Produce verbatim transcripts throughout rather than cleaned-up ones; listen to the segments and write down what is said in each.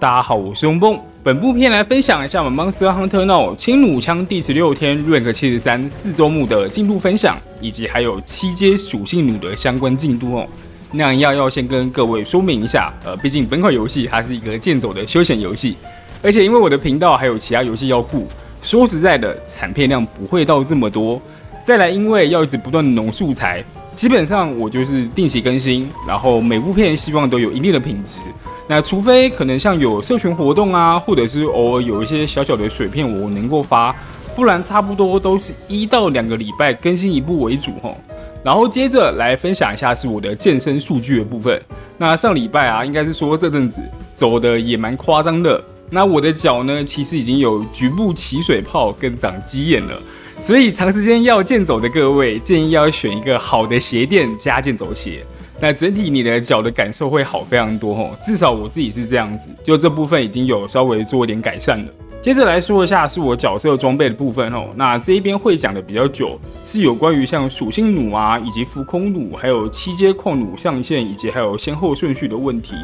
大家好，我是翁蹦。本部片来分享一下我们《Monster Hunter Now》轻弩枪第十六天 rank 七十三四周目的进度分享，以及还有七阶属性弩的相关进度哦。那一样要先跟各位说明一下，呃，毕竟本款游戏它是一个剑走的休闲游戏，而且因为我的频道还有其他游戏要顾，说实在的，产片量不会到这么多。再来，因为要一直不断的浓素材，基本上我就是定期更新，然后每部片希望都有一定的品质。 那除非可能像有社群活动啊，或者是偶尔有一些小小的水片我能够发，不然差不多都是一到两个礼拜更新一部为主吼。然后接着来分享一下是我的健身数据的部分。那上礼拜啊，应该是说这阵子走的也蛮夸张的。那我的脚呢，其实已经有局部起水泡跟长鸡眼了，所以长时间要健走的各位，建议要选一个好的鞋垫加健走鞋。 那整体你的脚的感受会好非常多哦，至少我自己是这样子，就这部分已经有稍微做一点改善了。接着来说一下是我角色装备的部分哦，那这一边会讲的比较久，是有关于像属性弩啊，以及浮空弩，还有七阶矿弩上线，以及还有先后顺序的问题。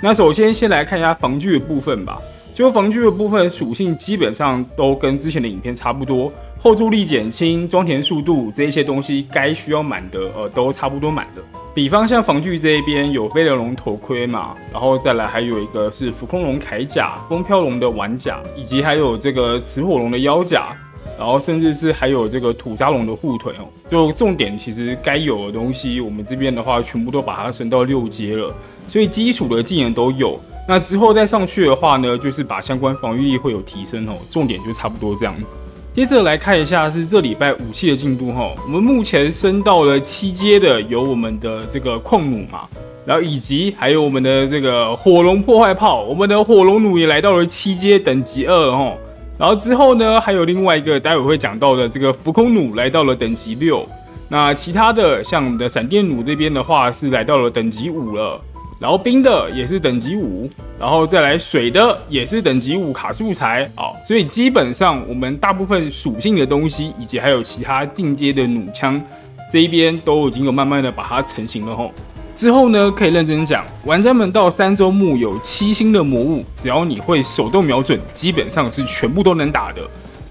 那首先先来看一下防具的部分吧，就防具的部分属性基本上都跟之前的影片差不多，后坐力减轻、装填速度这一些东西该需要满的呃都差不多满的。 比方像防具这一边有飞人龙头盔嘛，然后再来还有一个是浮空龙铠甲、风飘龙的腕甲，以及还有这个雌火龙的腰甲，然后甚至是还有这个土沙龙的护腿哦。就重点其实该有的东西，我们这边的话全部都把它升到六阶了，所以基础的技能都有。那之后再上去的话呢，就是把相关防御力会有提升哦。重点就差不多这样子。 接着来看一下是这礼拜武器的进度哈，我们目前升到了七阶的有我们的这个矿弩嘛，然后以及还有我们的这个火龙破坏炮，我们的火龙弩也来到了七阶等级二了哈，然后之后呢还有另外一个待会会讲到的这个浮空弩来到了等级六，那其他的像我们的闪电弩这边的话是来到了等级五了。 然后冰的也是等级五，然后再来水的也是等级五卡素材啊，所以基本上我们大部分属性的东西，以及还有其他进阶的弩枪这一边都已经有慢慢的把它成型了吼。之后呢，可以认真讲，玩家们到三周目有七星的魔物，只要你会手动瞄准，基本上是全部都能打的。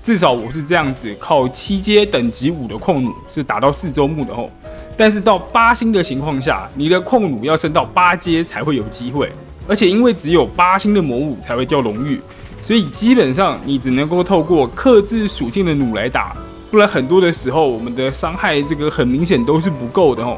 至少我是这样子，靠七阶等级五的控弩是打到四周目的吼。 但是到八星的情况下，你的控弩要升到八阶才会有机会，而且因为只有八星的魔物才会掉荣誉，所以基本上你只能够透过克制属性的弩来打，不然很多的时候我们的伤害这个很明显都是不够的哦。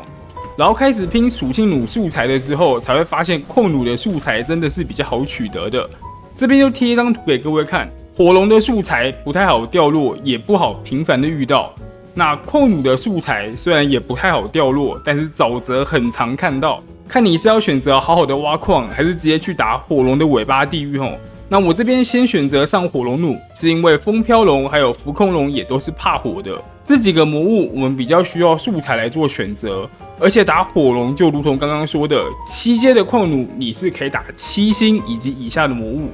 然后开始拼属性弩素材了之后，才会发现控弩的素材真的是比较好取得的。这边就贴一张图给各位看，火龙的素材不太好掉落，也不好频繁的遇到。 那矿弩的素材虽然也不太好掉落，但是沼泽很常看到。看你是要选择好好的挖矿，还是直接去打火龙的尾巴地狱吼？那我这边先选择上火龙弩，是因为风飘龙还有浮空龙也都是怕火的。这几个魔物我们比较需要素材来做选择，而且打火龙就如同刚刚说的，七阶的矿弩你是可以打七星以及以下的魔物，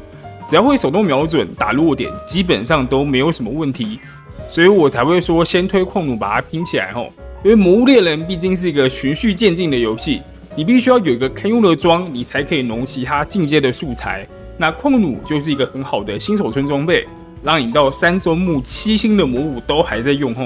只要会手动瞄准打落点，基本上都没有什么问题。 所以我才会说先推矿弩把它拼起来吼，因为《魔物猎人》毕竟是一个循序渐进的游戏，你必须要有一个堪用的装，你才可以弄其他进阶的素材。那矿弩就是一个很好的新手村装备，让你到三周目七星的魔物都还在用吼。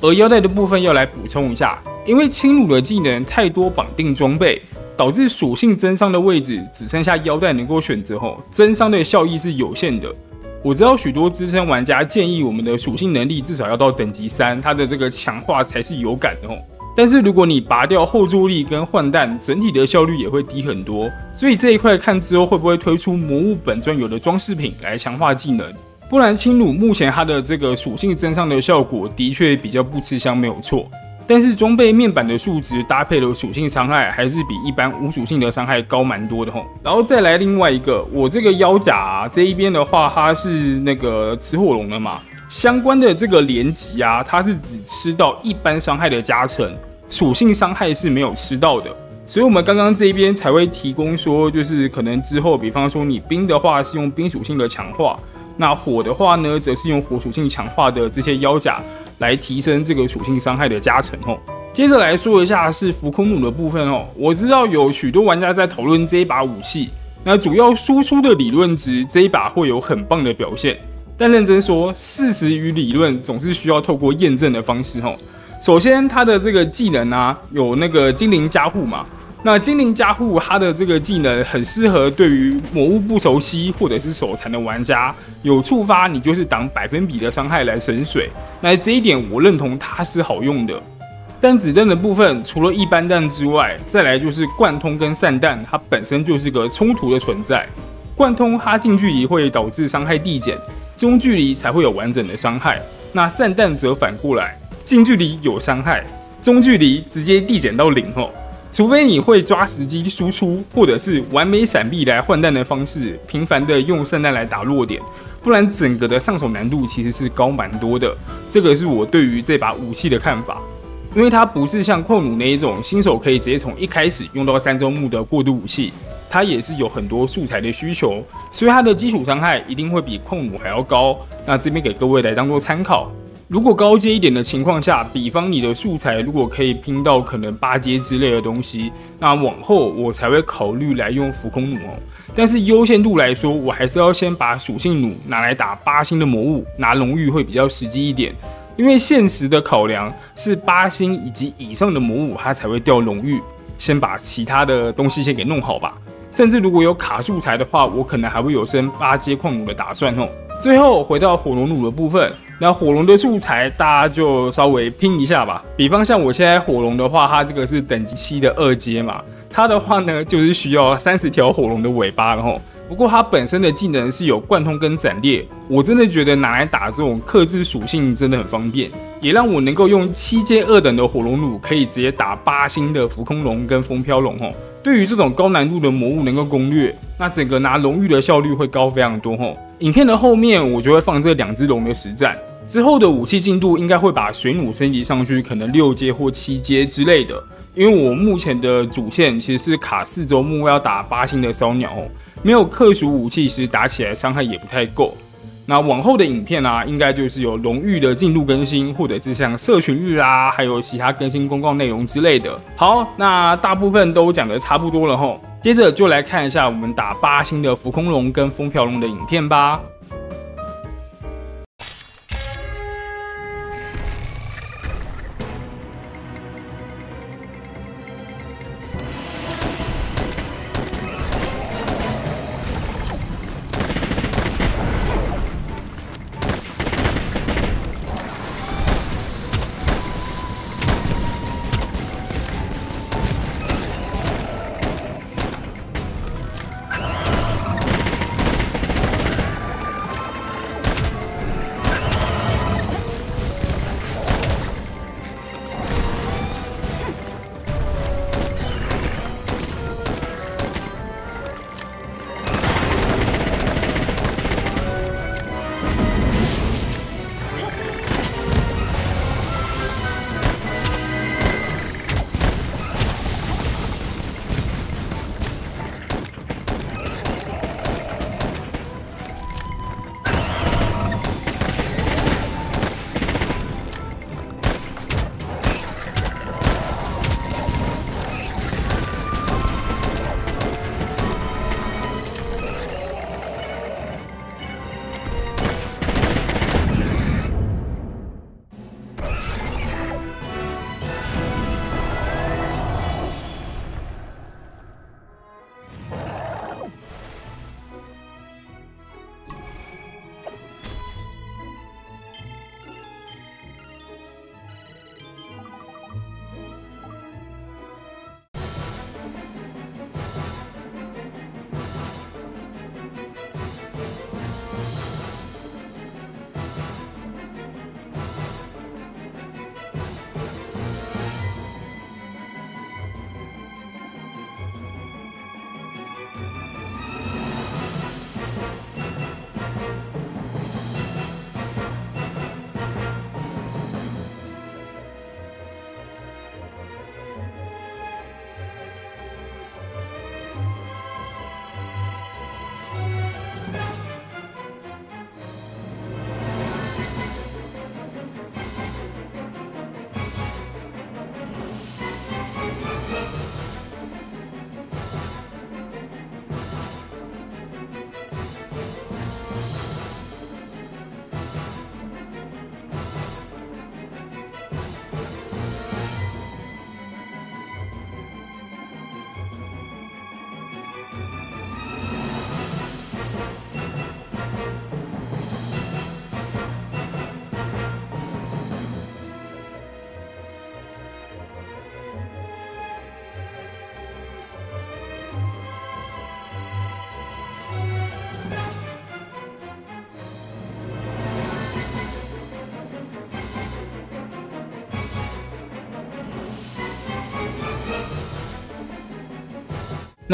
而腰带的部分要来补充一下，因为轻弩的技能太多绑定装备，导致属性增伤的位置只剩下腰带能够选择吼，增伤的效益是有限的。 我知道许多资深玩家建议我们的属性能力至少要到等级三，它的这个强化才是有感的哦。但是如果你拔掉后坐力跟换弹，整体的效率也会低很多。所以这一块看之后会不会推出魔物本专有的装饰品来强化技能？不然轻弩目前它的这个属性增上的效果的确比较不吃香，没有错。但是装备面板的数值搭配了属性伤害，还是比一般无属性的伤害高蛮多的吼。然后再来另外一个，我这个腰甲、啊、这一边的话，它是那个雌火龙的嘛，相关的这个连击啊，它是只吃到一般伤害的加成，属性伤害是没有吃到的。所以我们刚刚这一边才会提供说，就是可能之后，比方说你冰的话是用冰属性的强化，那火的话呢，则是用火属性强化的这些腰甲。 来提升这个属性伤害的加成哦。接着来说一下是浮空弩的部分哦。我知道有许多玩家在讨论这一把武器，那主要输出的理论值这一把会有很棒的表现。但认真说，事实与理论总是需要透过验证的方式吼。首先，他的这个技能啊，有那个精灵加护嘛。 那精灵加护，它的这个技能很适合对于魔物不熟悉或者是手残的玩家，有触发你就是挡百分比的伤害来省水。那这一点我认同它是好用的。但子弹的部分，除了一般弹之外，再来就是贯通跟散弹，它本身就是个冲突的存在。贯通它近距离会导致伤害递减，中距离才会有完整的伤害。那散弹则反过来，近距离有伤害，中距离直接递减到零吼。 除非你会抓时机输出，或者是完美闪避来换弹的方式，频繁的用散弹来打弱点，不然整个的上手难度其实是高蛮多的。这个是我对于这把武器的看法，因为它不是像矿弩那一种新手可以直接从一开始用到三周目的过渡武器，它也是有很多素材的需求，所以它的基础伤害一定会比矿弩还要高。那这边给各位来当做参考。 如果高阶一点的情况下，比方你的素材如果可以拼到可能八阶之类的东西，那往后我才会考虑来用浮空弩哦。但是优先度来说，我还是要先把属性弩拿来打八星的魔物，拿龙域会比较实际一点。因为现实的考量是八星以及以上的魔物，它才会掉龙域。先把其他的东西先给弄好吧。甚至如果有卡素材的话，我可能还会有升八阶矿弩的打算哦。最后回到火龙弩的部分。 那火龙的素材大家就稍微拼一下吧，比方像我现在火龙的话，它这个是等级七的二阶嘛，它的话呢就是需要三十条火龙的尾巴，然后不过它本身的技能是有贯通跟斩裂，我真的觉得拿来打这种克制属性真的很方便，也让我能够用七阶二等的火龙弩可以直接打八星的浮空龙跟风飘龙哦。对于这种高难度的魔物能够攻略，那整个拿龙域的效率会高非常多哦。 影片的后面，我就会放这两只龙的实战。之后的武器进度应该会把水弩升级上去，可能六阶或七阶之类的。因为我目前的主线其实是卡四周目要打八星的烧鸟，没有克属武器，其实打起来伤害也不太够。那往后的影片啊，应该就是有龙域的进度更新，或者是像社群日啊，还有其他更新公告内容之类的。好，那大部分都讲的差不多了吼。 接着就来看一下我们打八星的浮空龙跟风飘龙的影片吧。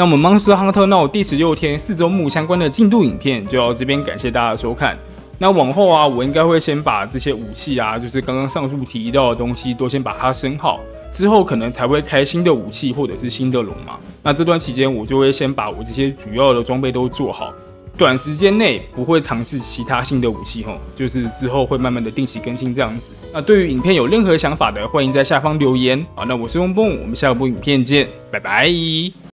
那我们《Monster Hunter Now》第十六天四周目相关的进度影片就到这边，感谢大家的收看。那往后啊，我应该会先把这些武器啊，就是刚刚上述提到的东西，都先把它升好，之后可能才会开新的武器或者是新的龙嘛。那这段期间，我就会先把我这些主要的装备都做好。 短时间内不会尝试其他新的武器吼，就是之后会慢慢的定期更新这样子。那对于影片有任何想法的，欢迎在下方留言。好，那我是翁蹦，我们下部影片见，拜拜。